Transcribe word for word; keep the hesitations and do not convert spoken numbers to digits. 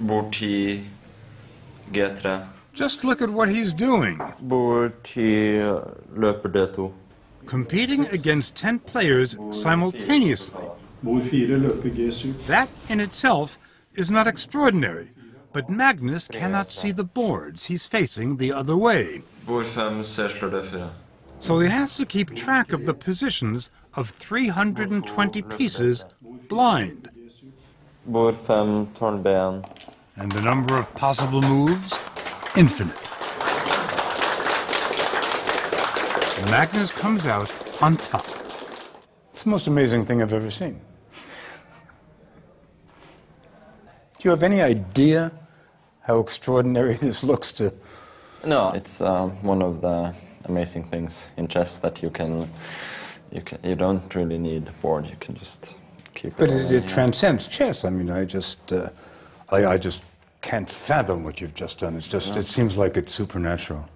Booty Getra. Just look at what he's doing. Booty Löpedetu. Competing against ten players simultaneously. That in itself is not extraordinary, but Magnus cannot see the boards. He's facing the other way. So he has to keep track of the positions of three hundred twenty pieces blind. And the number of possible moves, infinite. Magnus comes out on top. It's the most amazing thing I've ever seen. Do you have any idea how extraordinary this looks to? No, it's um, one of the amazing things in chess that you can, you can, you don't really need a board. You can just keep. But it, it, it transcends chess. I mean, I just, uh, I, I just can't fathom what you've just done. It's just, no. It seems like it's supernatural.